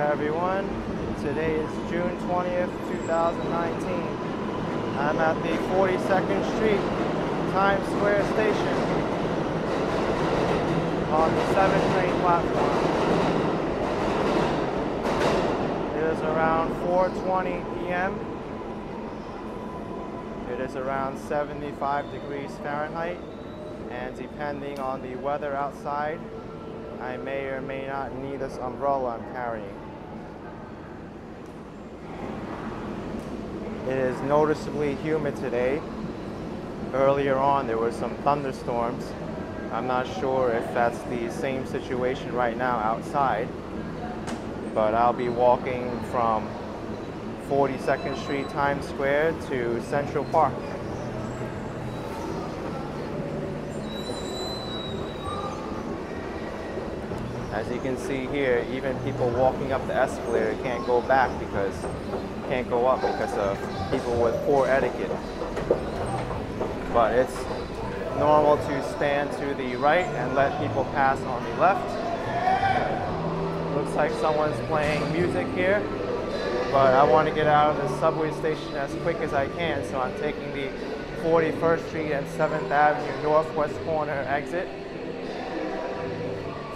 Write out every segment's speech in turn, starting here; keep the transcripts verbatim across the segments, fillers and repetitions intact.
Hi everyone, today is June twentieth, two thousand nineteen. I'm at the forty-second Street Times Square Station on the seven train platform. It is around four twenty p m It is around seventy-five degrees Fahrenheit, and depending on the weather outside, I may or may not need this umbrella I'm carrying. It is noticeably humid today. Earlier on there were some thunderstorms. I'm not sure if that's the same situation right now outside, but I'll be walking from forty-second Street Times Square to Central Park. As you can see here, even people walking up the escalator can't go back because can't go up because of people with poor etiquette. But it's normal to stand to the right and let people pass on the left. Looks like someone's playing music here, but I want to get out of the subway station as quick as I can, so I'm taking the forty-first Street and seventh Avenue northwest corner exit.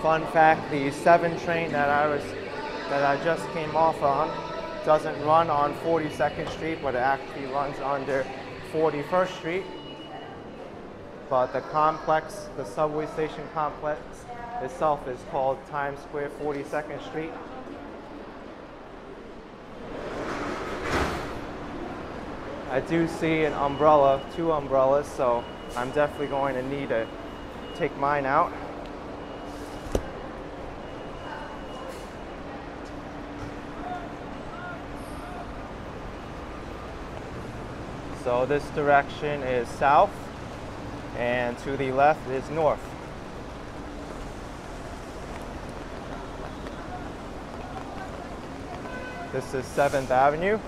Fun fact, the seven train that I was, that I just came off on doesn't run on forty-second Street, but it actually runs under forty-first Street. But the complex, the subway station complex itself, is called Times Square forty-second Street. I do see an umbrella, two umbrellas, so I'm definitely going to need to take mine out. So this direction is south, and to the left is north. This is seventh Avenue.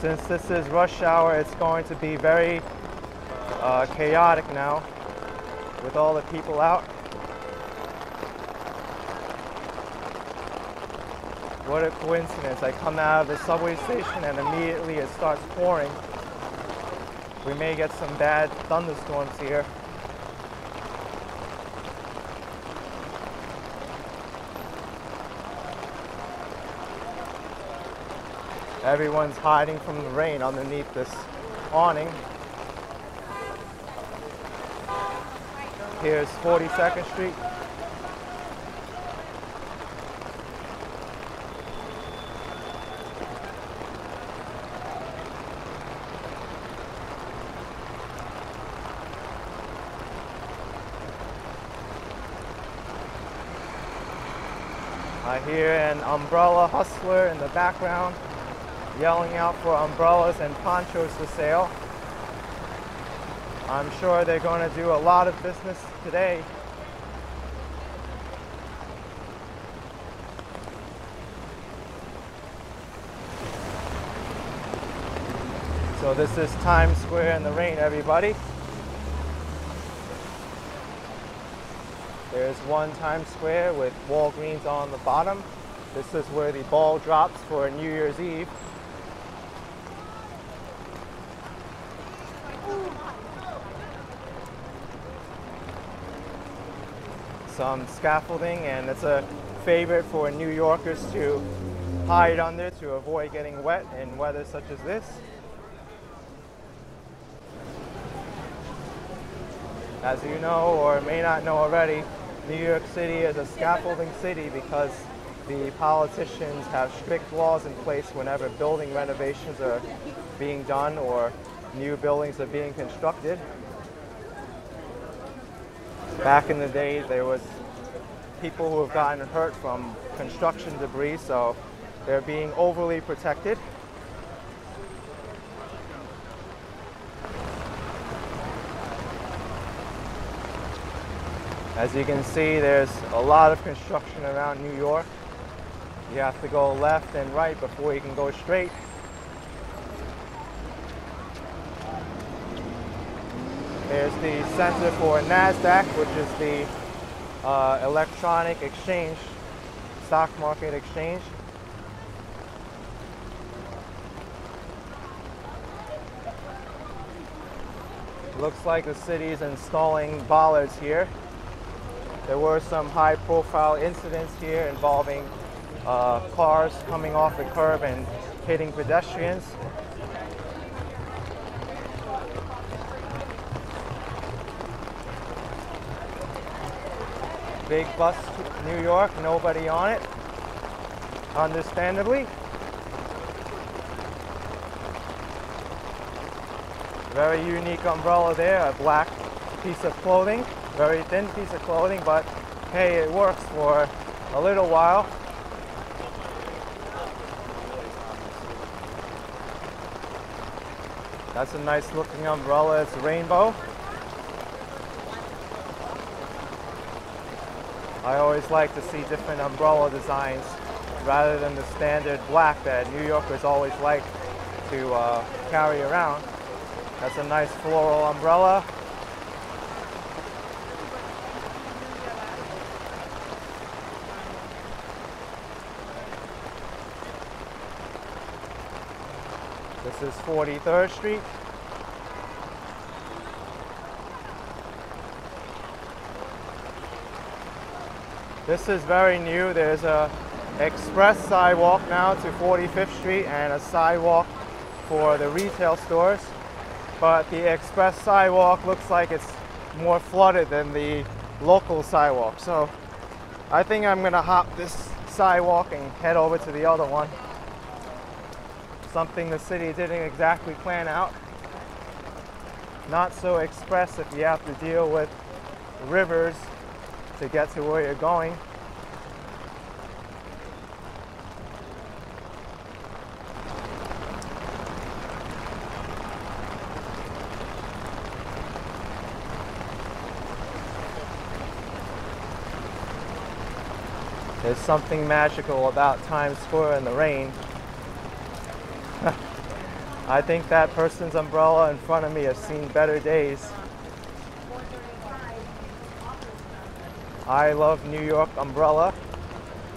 Since this is rush hour, it's going to be very uh, chaotic now, with all the people out. What a coincidence. I come out of the subway station and immediately it starts pouring. We may get some bad thunderstorms here. Everyone's hiding from the rain underneath this awning. Here's forty-second Street. I hear an umbrella hustler in the background yelling out for umbrellas and ponchos for sale. I'm sure they're going to do a lot of business today. So this is Times Square in the rain, everybody. There's one Times Square with Walgreens on the bottom. This is where the ball drops for New Year's Eve. Some scaffolding, and it's a favorite for New Yorkers to hide under to avoid getting wet in weather such as this. As you know or may not know already, New York City is a scaffolding city because the politicians have strict laws in place whenever building renovations are being done or new buildings are being constructed. Back in the day, there was people who have gotten hurt from construction debris, so they're being overly protected. As you can see, there's a lot of construction around New York. You have to go left and right before you can go straight. There's the Center for NASDAQ, which is the uh, electronic exchange, stock market exchange. Looks like the city's installing bollards here. There were some high-profile incidents here involving uh, cars coming off the curb and hitting pedestrians. Big bus to New York, nobody on it, understandably. Very unique umbrella there, a black piece of clothing, very thin piece of clothing, but hey, it works for a little while. That's a nice looking umbrella, it's rainbow. I always like to see different umbrella designs rather than the standard black that New Yorkers always like to uh, carry around. That's a nice floral umbrella. This is forty-third street. This is very new. There's a express sidewalk now to forty-fifth street and a sidewalk for the retail stores. But the express sidewalk looks like it's more flooded than the local sidewalk. So I think I'm gonna hop this sidewalk and head over to the other one. Something the city didn't exactly plan out. Not so express if you have to deal with rivers to get to where you're going. There's something magical about Times Square in the rain. I think that person's umbrella in front of me has seen better days. I love New York umbrella,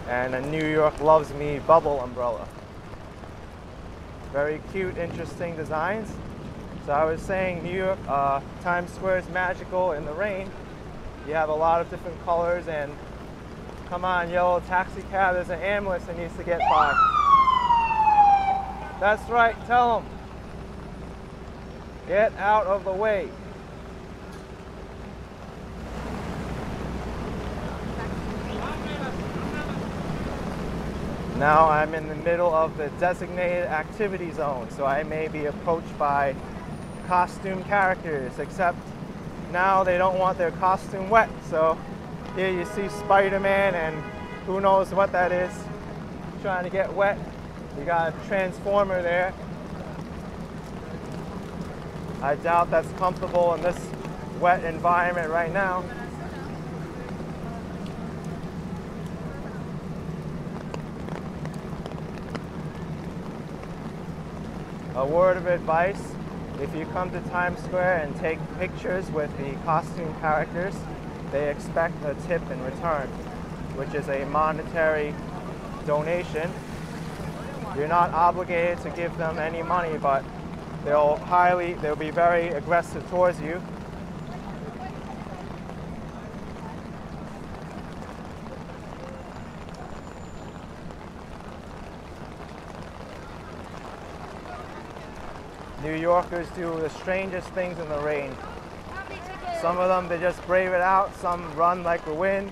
and a New York loves me bubble umbrella. Very cute, interesting designs. So I was saying New York, uh, Times Square is magical in the rain. You have a lot of different colors, and come on, yellow taxi cab, there's an ambulance that needs to get by. That's right, tell them. Get out of the way. Now I'm in the middle of the designated activity zone, so I may be approached by costume characters, except now they don't want their costume wet, so here you see Spider-Man and who knows what that is, trying to get wet. You got a Transformer there. I doubt that's comfortable in this wet environment right now. A word of advice, if you come to Times Square and take pictures with the costume characters, they expect a tip in return, which is a monetary donation. You're not obligated to give them any money, but they'll highly, they'll be very aggressive towards you. New Yorkers do the strangest things in the rain. Some of them, they just brave it out, some run like the wind.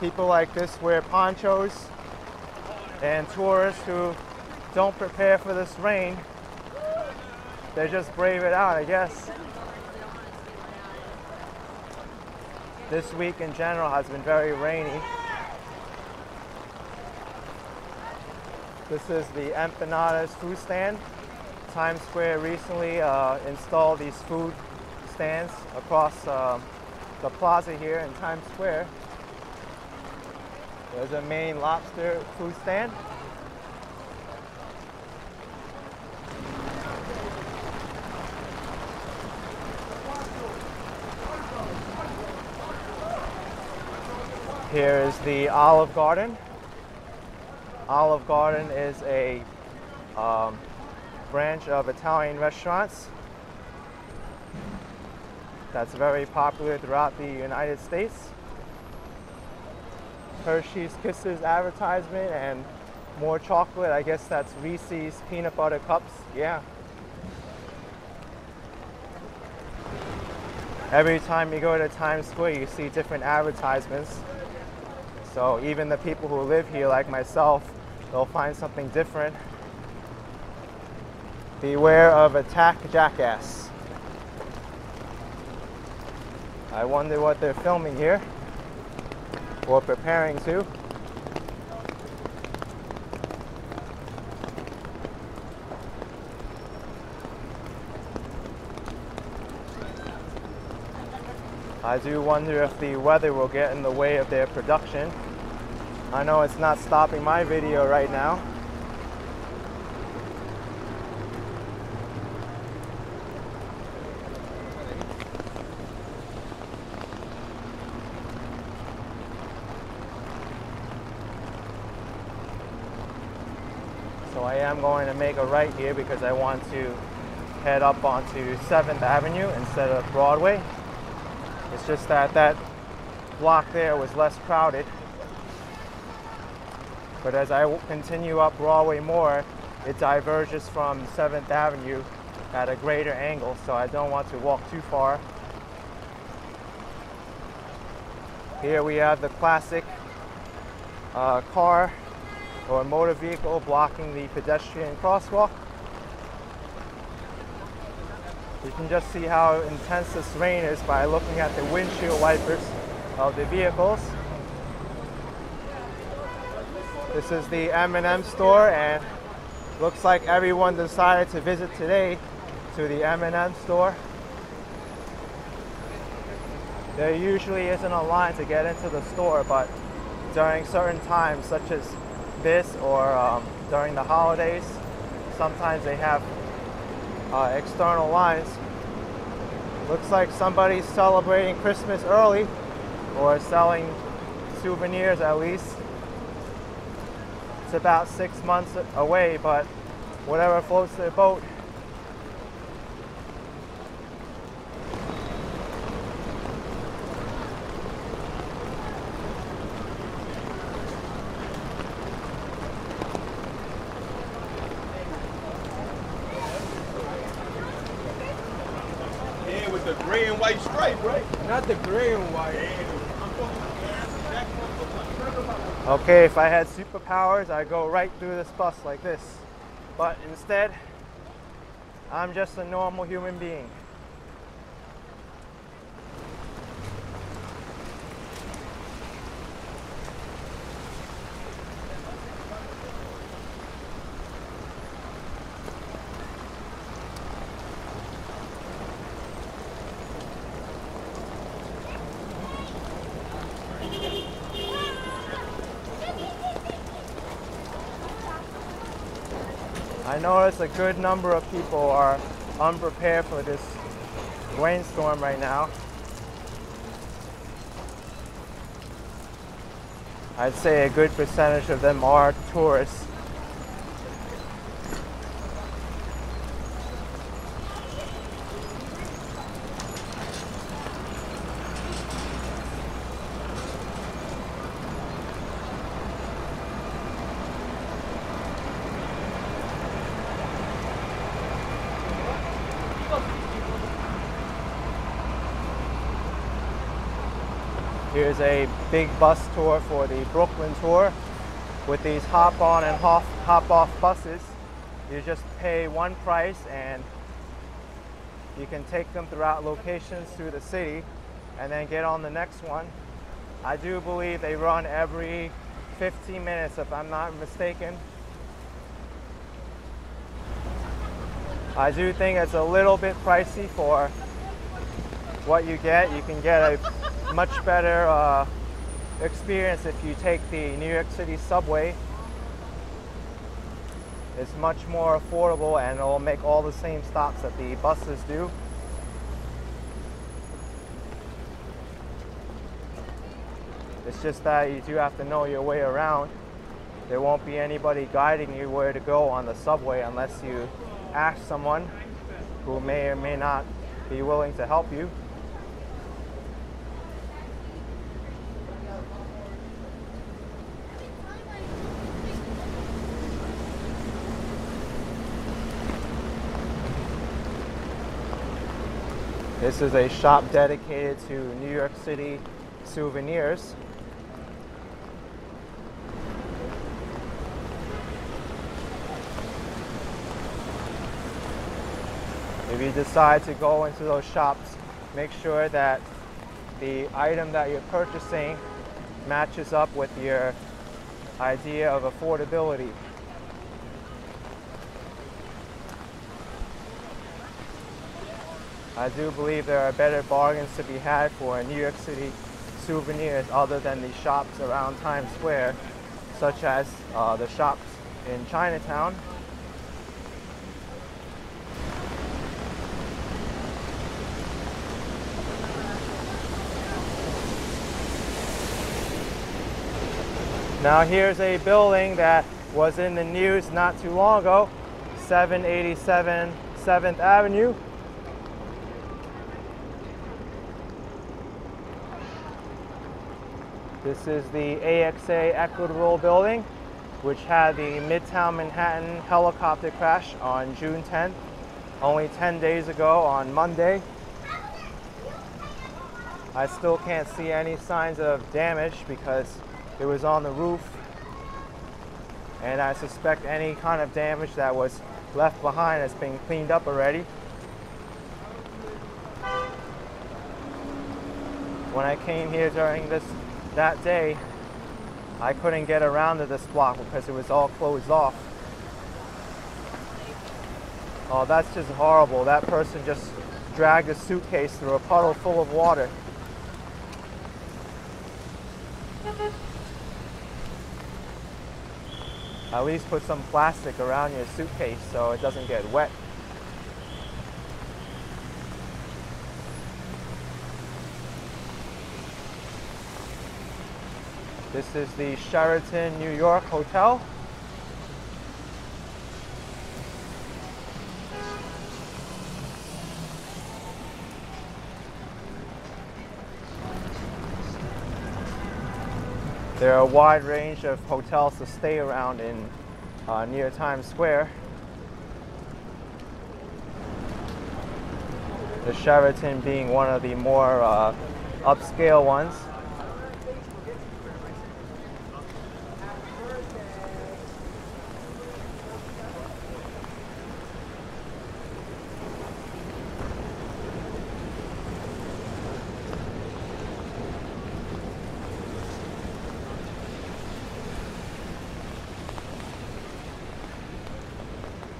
People like this wear ponchos, and tourists who don't prepare for this rain, they just brave it out, I guess. This week in general has been very rainy. This is the empanadas food stand. Times Square recently uh, installed these food stands across um, the plaza here in Times Square. There's a Maine lobster food stand. Here is the Olive Garden. Olive Garden is a um, branch of Italian restaurants that's very popular throughout the United States. Hershey's Kisses advertisement and more chocolate. I guess that's Reese's peanut butter cups. Yeah. Every time you go to Times Square, you see different advertisements. So even the people who live here, like myself, they'll find something different. Beware of Attack Jackass. I wonder what they're filming here, or preparing to. I do wonder if the weather will get in the way of their production. I know it's not stopping my video right now. So I am going to make a right here because I want to head up onto seventh avenue instead of Broadway. It's just that that block there was less crowded. But as I continue up Broadway more, it diverges from seventh avenue at a greater angle, so I don't want to walk too far. Here we have the classic uh, car or motor vehicle blocking the pedestrian crosswalk. You can just see how intense this rain is by looking at the windshield wipers of the vehicles. This is the M and M store, and looks like everyone decided to visit today to the M and M store. There usually isn't a line to get into the store, but during certain times, such as this or um, during the holidays, sometimes they have Uh, external lines. Looks like somebody's celebrating Christmas early, or selling souvenirs at least. It's about six months away, but whatever floats their boat. Okay, if I had superpowers, I'd go right through this bus like this. But instead, I'm just a normal human being. I notice a good number of people are unprepared for this rainstorm right now. I'd say a good percentage of them are tourists. Here's a big bus tour for the Brooklyn tour with these hop-on and hop-off buses. You just pay one price and you can take them throughout locations through the city and then get on the next one. I do believe they run every fifteen minutes if I'm not mistaken. I do think it's a little bit pricey for what you get. You can get a much better uh, experience if you take the New York City subway. It's much more affordable and it'll make all the same stops that the buses do. It's just that you do have to know your way around. There won't be anybody guiding you where to go on the subway unless you ask someone who may or may not be willing to help you. This is a shop dedicated to New York City souvenirs. If you decide to go into those shops, make sure that the item that you're purchasing matches up with your idea of affordability. I do believe there are better bargains to be had for New York City souvenirs other than the shops around Times Square, such as uh, the shops in Chinatown. Now here's a building that was in the news not too long ago, seven eighty-seven seventh Avenue. This is the A X A Equitable Building, which had the Midtown Manhattan helicopter crash on June tenth, only ten days ago on Monday. I still can't see any signs of damage because it was on the roof, and I suspect any kind of damage that was left behind has been cleaned up already. When I came here during this that day, I couldn't get around to this block because it was all closed off. Oh, that's just horrible. That person just dragged a suitcase through a puddle full of water. At least put some plastic around your suitcase so it doesn't get wet. This is the Sheraton New York Hotel. There are a wide range of hotels to stay around in uh, near Times Square. The Sheraton being one of the more uh, upscale ones.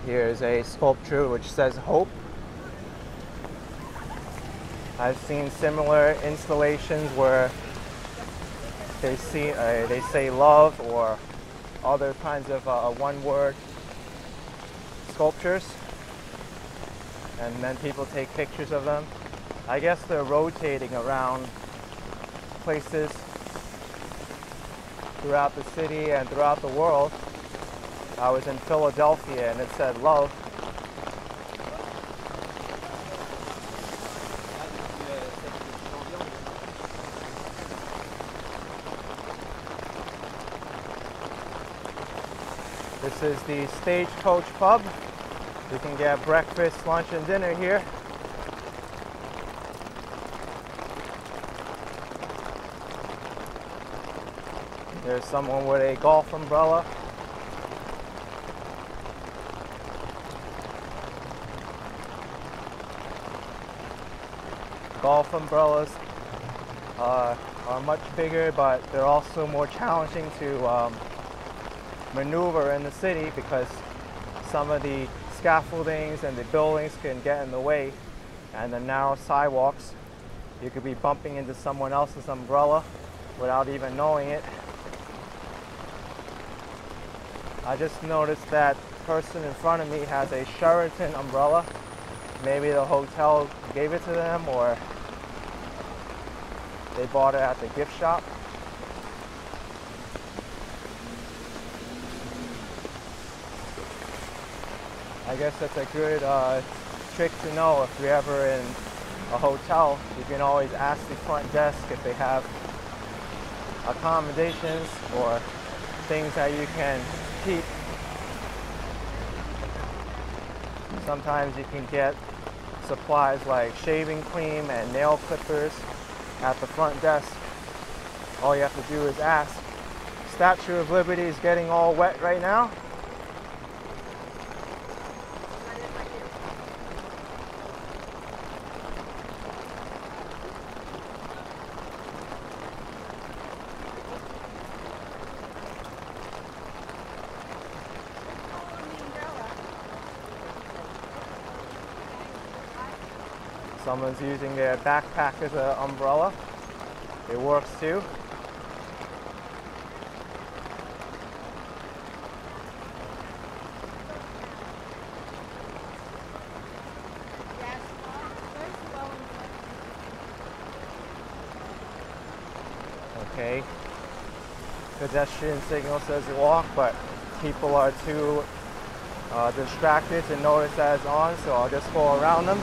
Here's a sculpture which says Hope. I've seen similar installations where they, see, uh, they say love or other kinds of uh, one-word sculptures, and then people take pictures of them. I guess they're rotating around places throughout the city and throughout the world. I was in Philadelphia and it said love. This is the Stagecoach Pub. You can get breakfast, lunch, and dinner here. There's someone with a golf umbrella. Golf umbrellas uh, are much bigger, but they're also more challenging to um, maneuver in the city because some of the scaffoldings and the buildings can get in the way, and the narrow sidewalks. You could be bumping into someone else's umbrella without even knowing it. I just noticed that the person in front of me has a Sheraton umbrella. Maybe the hotel gave it to them or they bought it at the gift shop. I guess that's a good uh, trick to know. If you're ever in a hotel, you can always ask the front desk if they have accommodations or things that you can keep. Sometimes you can get supplies like shaving cream and nail clippers at the front desk. All you have to do is ask. Statue of Liberty is getting all wet right now. Someone's using their backpack as an umbrella. It works too. Okay. Pedestrian signal says walk, but people are too uh, distracted to notice that it's on, so I'll just go around them.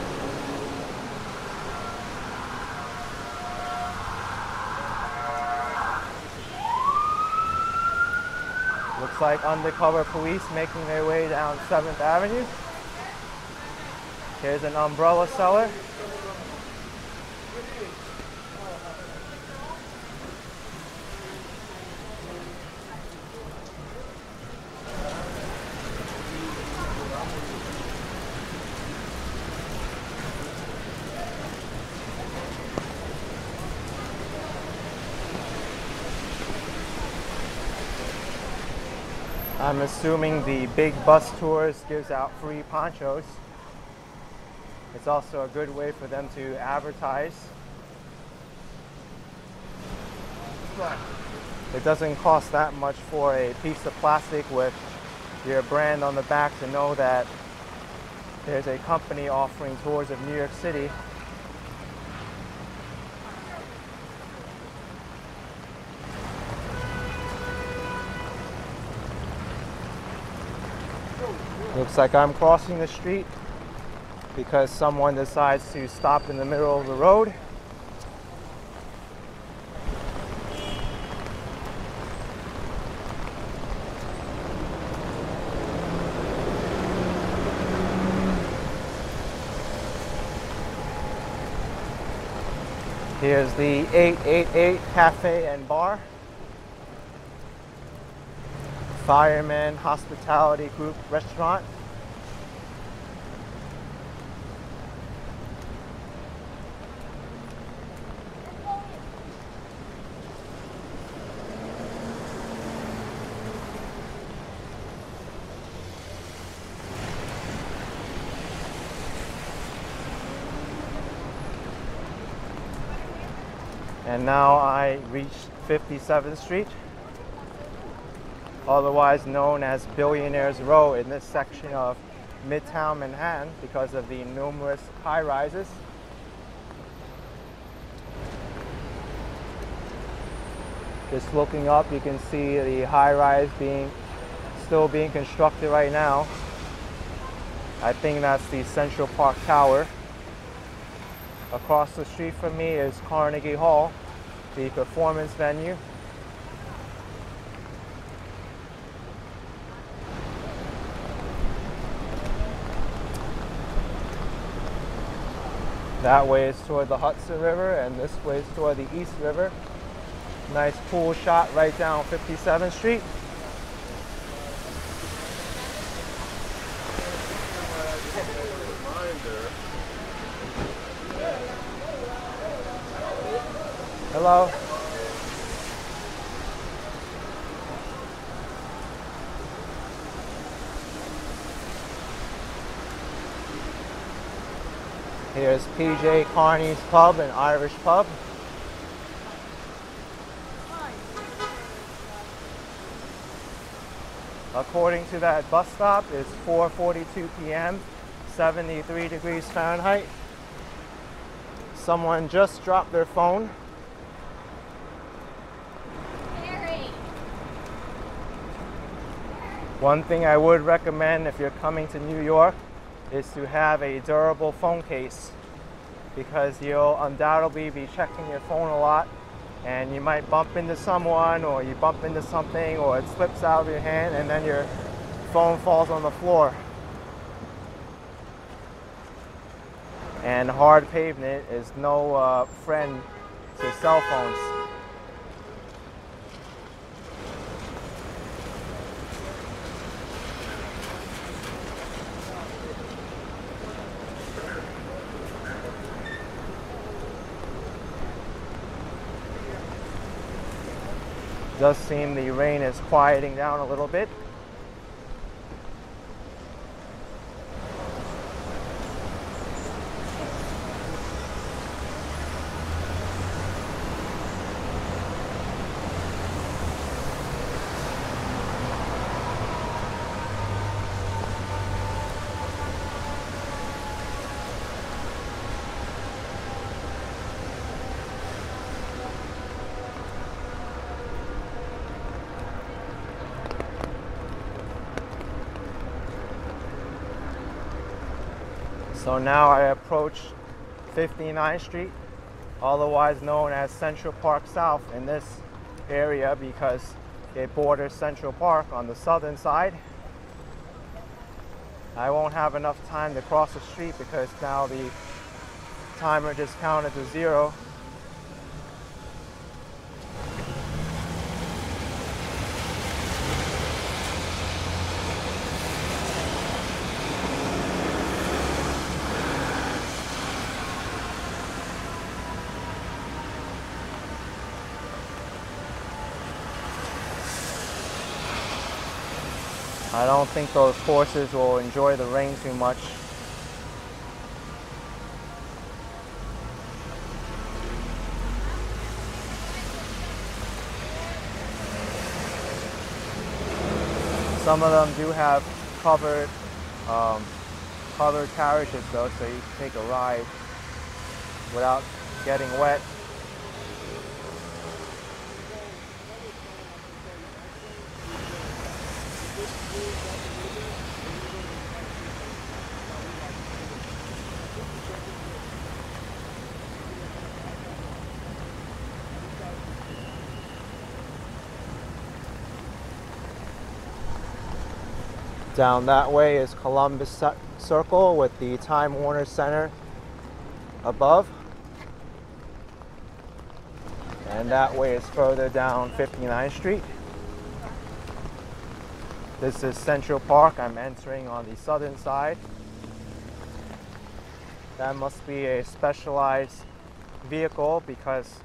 Looks like undercover police making their way down seventh avenue. Here's an umbrella seller. I'm assuming the big bus tours gives out free ponchos. It's also a good way for them to advertise. It doesn't cost that much for a piece of plastic with your brand on the back to know that there's a company offering tours of New York City. Looks like I'm crossing the street because someone decides to stop in the middle of the road. Here's the eight eight eight Cafe and Bar. Fireman Hospitality Group Restaurant. And now I reach fifty-seventh street. Otherwise known as Billionaires Row in this section of Midtown Manhattan because of the numerous high-rises. Just looking up, you can see the high-rise being still being constructed right now. I think that's the Central Park Tower. Across the street from me is Carnegie Hall, the performance venue. That way is toward the Hudson River, and this way is toward the East River. Nice pool shot right down fifty-seventh street. Hello. Here's P J Carney's Pub, an Irish pub. According to that bus stop, it's four forty-two p m, seventy-three degrees Fahrenheit. Someone just dropped their phone. Harry. One thing I would recommend if you're coming to New York is to have a durable phone case, because you'll undoubtedly be checking your phone a lot and you might bump into someone, or you bump into something, or it slips out of your hand and then your phone falls on the floor. And hard pavement is no uh, friend to cell phones. Does seem the rain is quieting down a little bit. So now I approach fifty-ninth street, otherwise known as Central Park South in this area, because it borders Central Park on the southern side. I won't have enough time to cross the street because now the timer just counted to zero. I don't think those horses will enjoy the rain too much. Some of them do have covered, um, covered carriages though, so you can take a ride without getting wet. Down that way is Columbus Circle with the Time Warner Center above. And that way is further down fifty-ninth street. This is Central Park. I'm entering on the southern side. That must be a specialized vehicle, because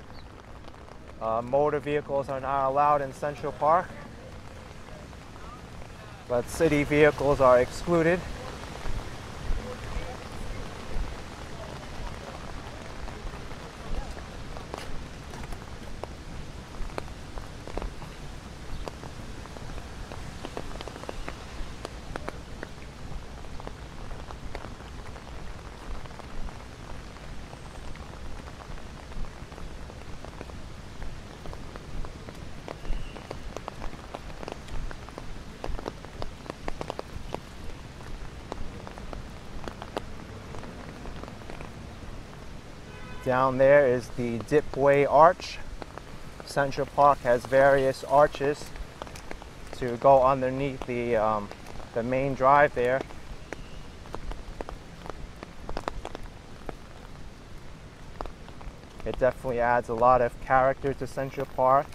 uh, motor vehicles are not allowed in Central Park, but city vehicles are excluded. Down there is the Dipway Arch. Central Park has various arches to go underneath the, um, the main drive there. It definitely adds a lot of character to Central Park,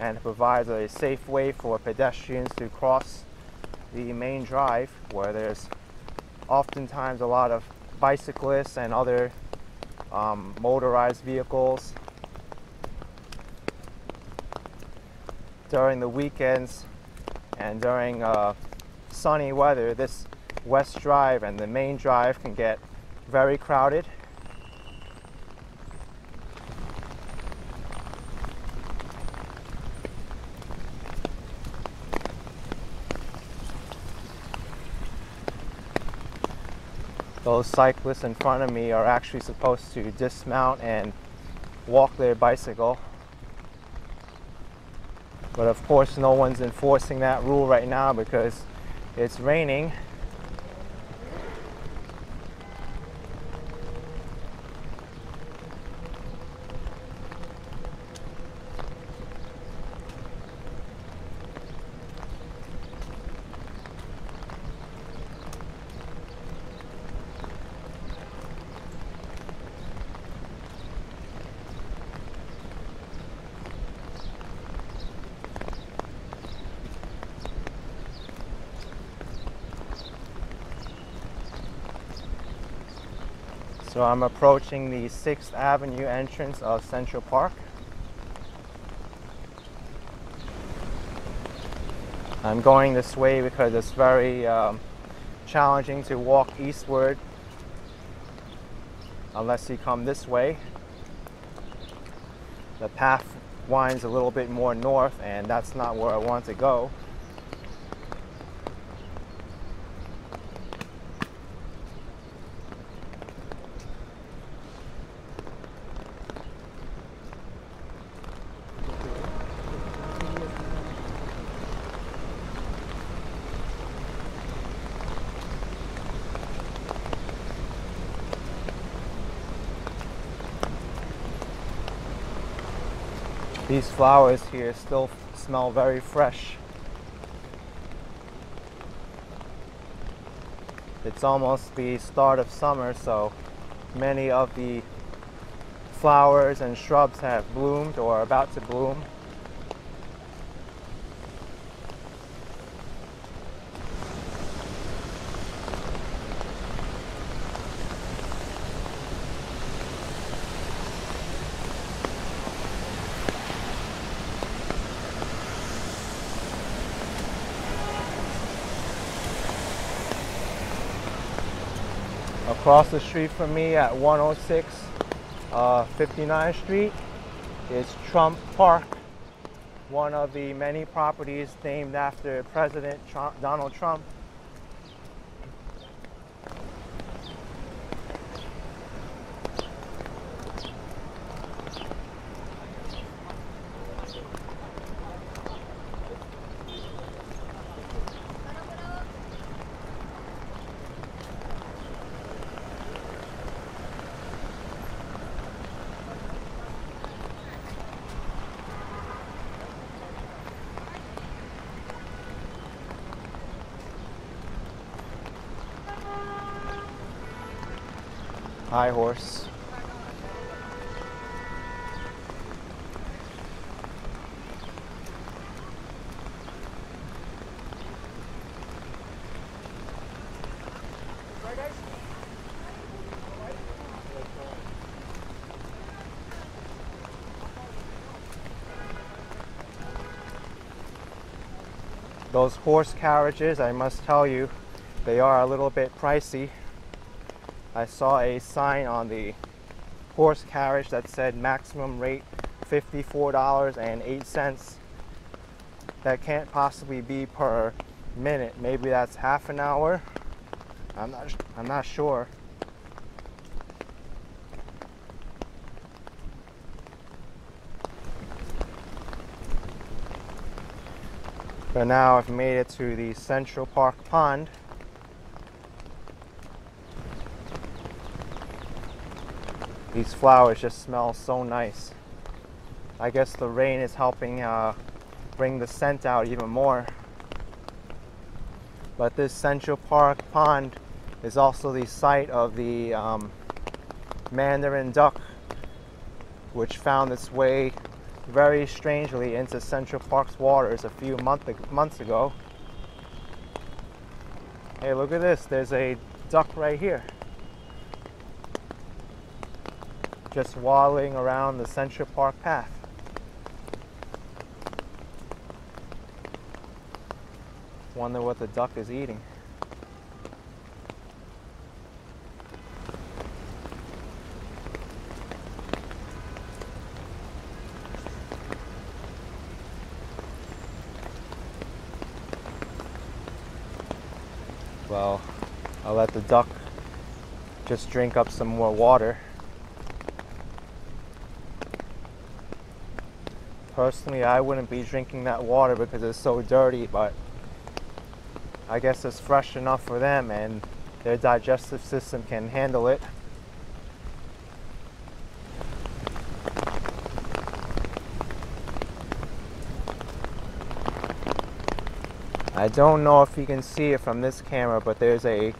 and it provides a safe way for pedestrians to cross the main drive, where there's oftentimes a lot of bicyclists and other Um, motorized vehicles. During the weekends and during uh, sunny weather, this West Drive and the main drive can get very crowded. Those cyclists in front of me are actually supposed to dismount and walk their bicycle. But of course no one's enforcing that rule right now, because It's raining. So I'm approaching the sixth Avenue entrance of Central Park. I'm going this way because it's very um, challenging to walk eastward unless you come this way. The path winds a little bit more north, and that's not where I want to go. These flowers here still smell very fresh. It's almost the start of summer, so many of the flowers and shrubs have bloomed or are about to bloom. Across the street from me at one oh six uh, fifty-ninth Street is Trump Park, one of the many properties named after President Trump, Donald Trump. High horse. Those horse carriages, I must tell you, they are a little bit pricey. I saw a sign on the horse carriage that said maximum rate fifty-four dollars and eight cents. That can't possibly be per minute. Maybe that's half an hour. I'm not, I'm not sure. But now I've made it to the Central Park Pond. These flowers just smell so nice. I guess the rain is helping uh, bring the scent out even more. But this Central Park Pond is also the site of the um, Mandarin duck, which found its way very strangely into Central Park's waters a few month months ago. Hey, look at this. There's a duck right here, just waddling around the Central Park path. Wonder what the duck is eating. Well, I'll let the duck just drink up some more water. Personally, I wouldn't be drinking that water because it's so dirty, but I guess it's fresh enough for them and their digestive system can handle it. I don't know if you can see it from this camera, but there's a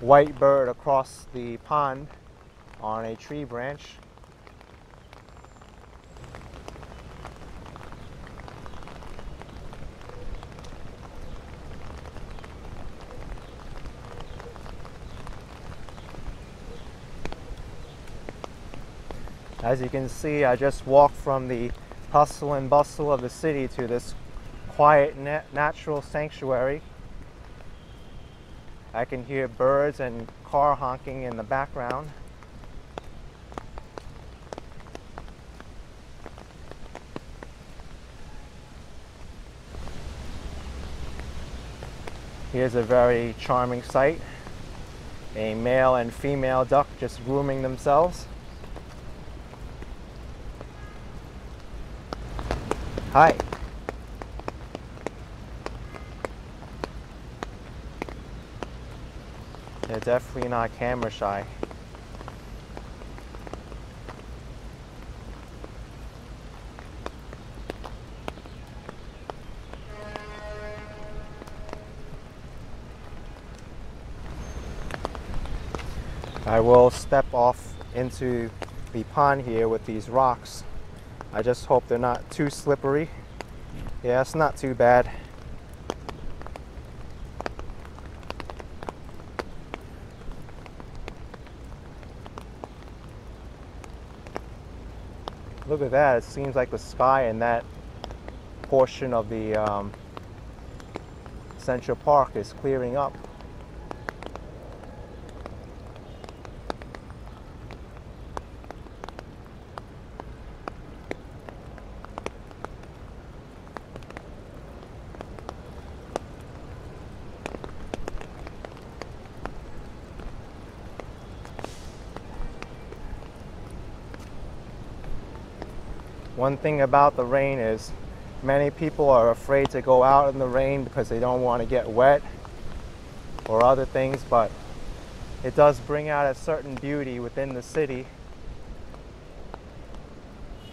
white bird across the pond on a tree branch. As you can see, I just walked from the hustle and bustle of the city to this quiet natural sanctuary. I can hear birds and car honking in the background. Here's a very charming sight. A male and female duck just grooming themselves. Hi. They're definitely not camera shy. I will step off into the pond here with these rocks. I just hope they're not too slippery. Yeah, it's not too bad. Look at that, it seems like the sky in that portion of the um, Central Park is clearing up. One thing about the rain is many people are afraid to go out in the rain because they don't want to get wet or other things, but it does bring out a certain beauty within the city.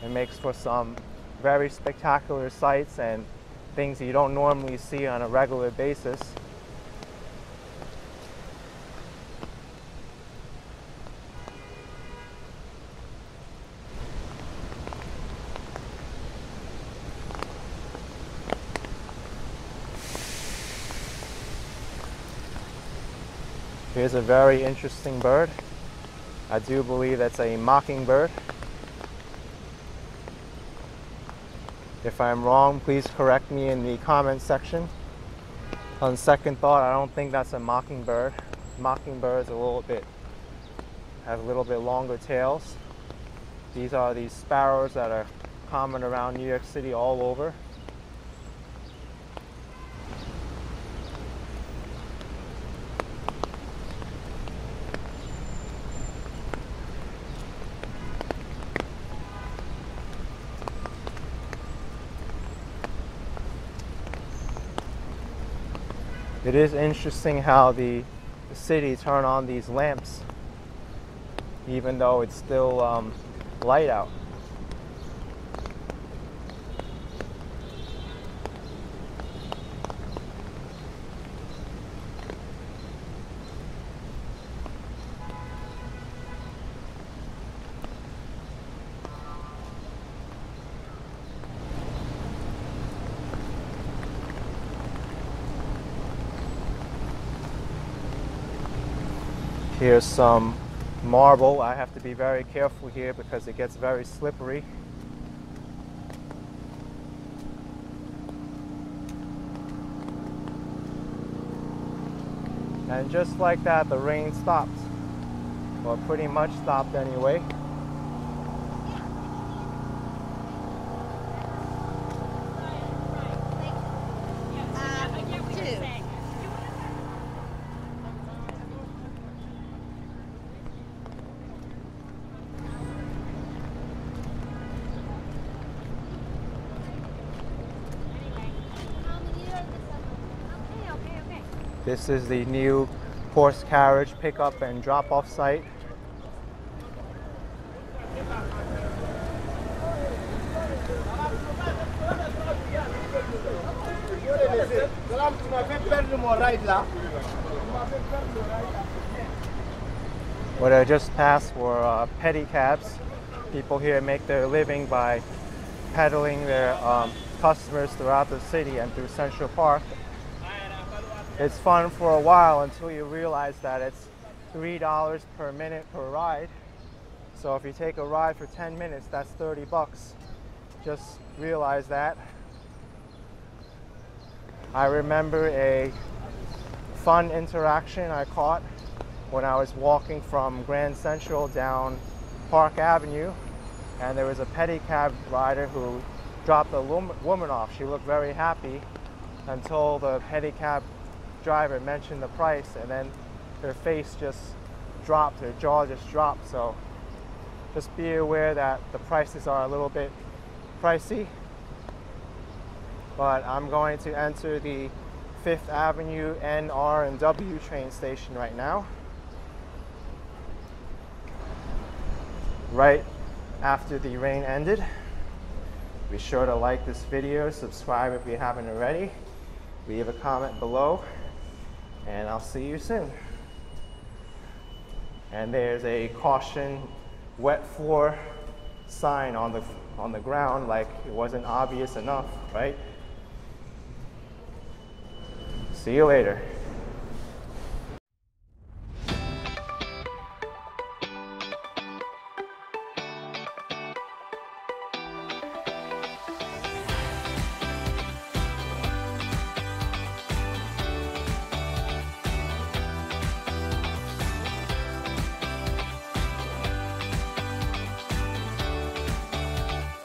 It makes for some very spectacular sights and things you don't normally see on a regular basis. Here's a very interesting bird. I do believe that's a mockingbird. If I'm wrong, please correct me in the comment section. On second thought, I don't think that's a mockingbird. Mockingbirds a little bit have a little bit longer tails. These are these sparrows that are common around New York City all over. It is interesting how the city turn on these lamps, even though it's still um, light out. Here's some marble. I have to be very careful here because it gets very slippery. And just like that, the rain stopped. Well, pretty much stopped anyway. This is the new horse carriage pickup and drop-off site. What I just passed were uh, pedicabs. People here make their living by peddling their um, customers throughout the city and through Central Park. It's fun for a while until you realize that it's three dollars per minute per ride. So if you take a ride for ten minutes, that's thirty bucks. Just realize that. I remember a fun interaction I caught when I was walking from Grand Central down Park Avenue, and there was a pedicab rider who dropped a woman off. She looked very happy until the pedicab driver mentioned the price, and then her face just dropped, her jaw just dropped. So just be aware that the prices are a little bit pricey. But I'm going to enter the Fifth Avenue N, R, and W train station right now. Right after the rain ended. Be sure to like this video, subscribe if you haven't already, leave a comment below, and I'll see you soon. And there's a caution wet floor sign on the on the ground, like it wasn't obvious enough, right? See you later.